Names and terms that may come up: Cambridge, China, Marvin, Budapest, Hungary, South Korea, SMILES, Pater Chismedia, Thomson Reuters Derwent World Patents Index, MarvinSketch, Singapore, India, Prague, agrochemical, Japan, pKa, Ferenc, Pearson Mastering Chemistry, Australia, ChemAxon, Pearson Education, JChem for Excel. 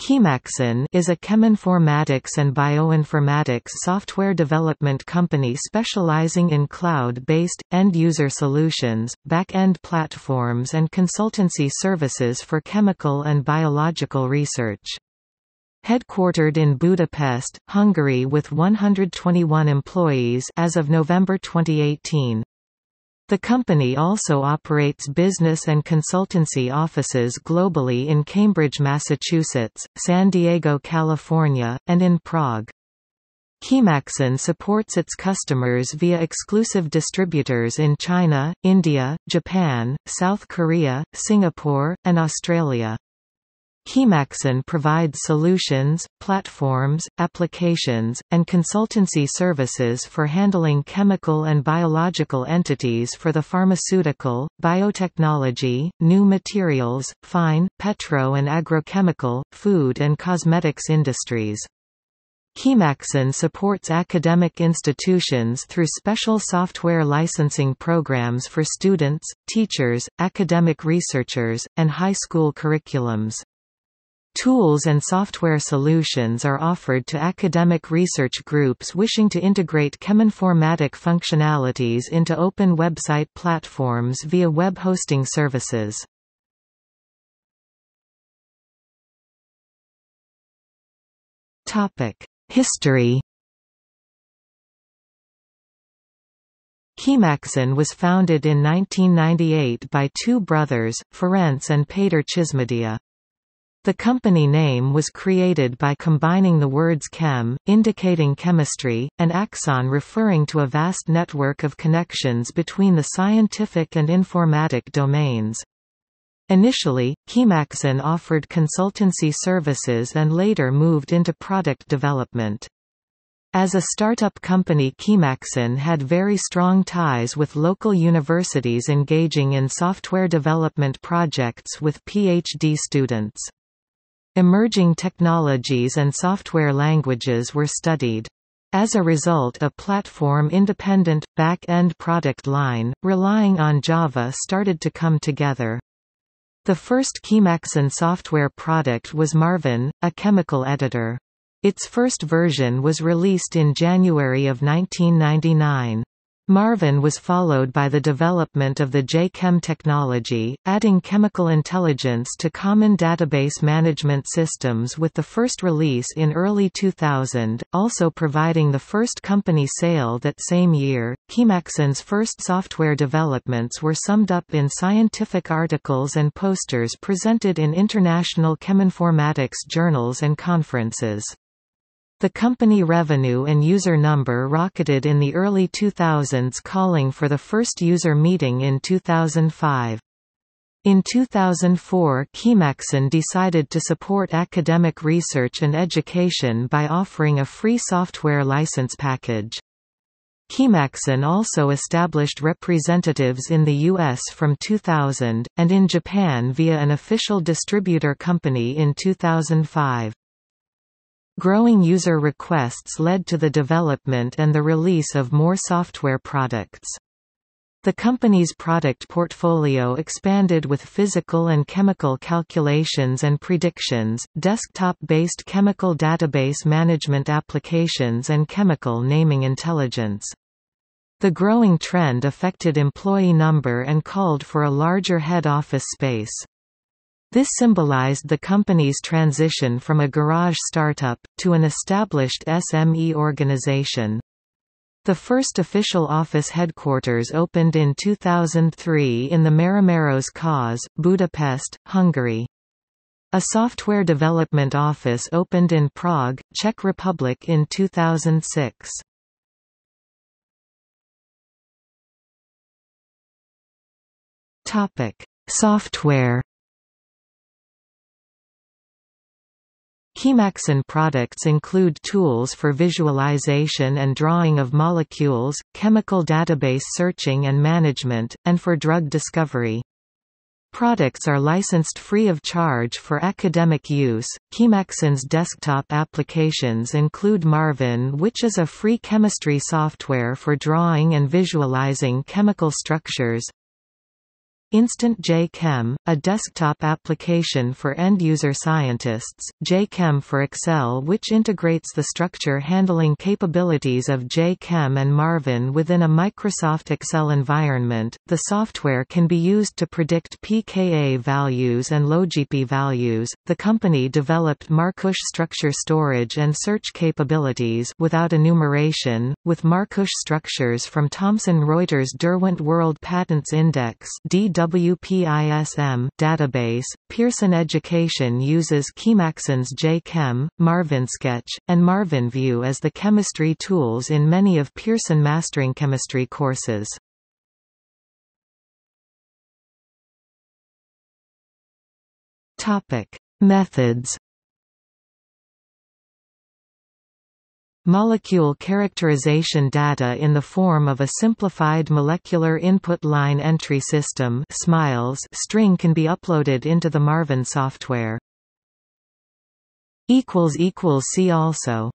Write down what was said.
ChemAxon is a cheminformatics and bioinformatics software development company specializing in cloud-based, end-user solutions, back-end platforms and consultancy services for chemical and biological research. Headquartered in Budapest, Hungary with 121 employees as of November 2018. The company also operates business and consultancy offices globally in Cambridge, Massachusetts, San Diego, California, and in Prague. ChemAxon supports its customers via exclusive distributors in China, India, Japan, South Korea, Singapore, and Australia. ChemAxon provides solutions, platforms, applications, and consultancy services for handling chemical and biological entities for the pharmaceutical, biotechnology, new materials, fine, petro and agrochemical, food and cosmetics industries. ChemAxon supports academic institutions through special software licensing programs for students, teachers, academic researchers, and high school curriculums. Tools and software solutions are offered to academic research groups wishing to integrate cheminformatic functionalities into open website platforms via web hosting services. History. ChemAxon was founded in 1998 by two brothers, Ferenc and Pater Chismedia. The company name was created by combining the words chem, indicating chemistry, and axon referring to a vast network of connections between the scientific and informatic domains. Initially, ChemAxon offered consultancy services and later moved into product development. As a startup company, ChemAxon had very strong ties with local universities engaging in software development projects with PhD students. Emerging technologies and software languages were studied. As a result, a platform-independent, back-end product line, relying on Java started to come together. The first ChemAxon software product was Marvin, a chemical editor. Its first version was released in January of 1999. Marvin was followed by the development of the JChem technology, adding chemical intelligence to common database management systems with the first release in early 2000, also providing the first company sale that same year. ChemAxon's first software developments were summed up in scientific articles and posters presented in international cheminformatics journals and conferences. The company revenue and user number rocketed in the early 2000s, calling for the first user meeting in 2005. In 2004, ChemAxon decided to support academic research and education by offering a free software license package. ChemAxon also established representatives in the US from 2000, and in Japan via an official distributor company in 2005. Growing user requests led to the development and the release of more software products. The company's product portfolio expanded with physical and chemical calculations and predictions, desktop-based chemical database management applications and chemical naming intelligence. The growing trend affected employee number and called for a larger head office space. This symbolized the company's transition from a garage startup to an established SME organization. The first official office headquarters opened in 2003 in the Marimeros Cause, Budapest, Hungary. A software development office opened in Prague, Czech Republic in 2006. Topic: Software. ChemAxon products include tools for visualization and drawing of molecules, chemical database searching and management, and for drug discovery. Products are licensed free of charge for academic use. ChemAxon's desktop applications include Marvin, which is a free chemistry software for drawing and visualizing chemical structures. Instant JChem, a desktop application for end-user scientists, JChem for Excel, which integrates the structure handling capabilities of JChem and Marvin within a Microsoft Excel environment. The software can be used to predict pKa values and LoGP values. The company developed Markush structure storage and search capabilities without enumeration, with Markush structures from Thomson Reuters Derwent World Patents Index WPISM database. Pearson Education uses ChemAxon's JChem, MarvinSketch, and MarvinView as the chemistry tools in many of Pearson Mastering Chemistry courses. Topic: Methods. Molecule characterization data in the form of a simplified molecular input line entry system (SMILES) string can be uploaded into the Marvin software. See also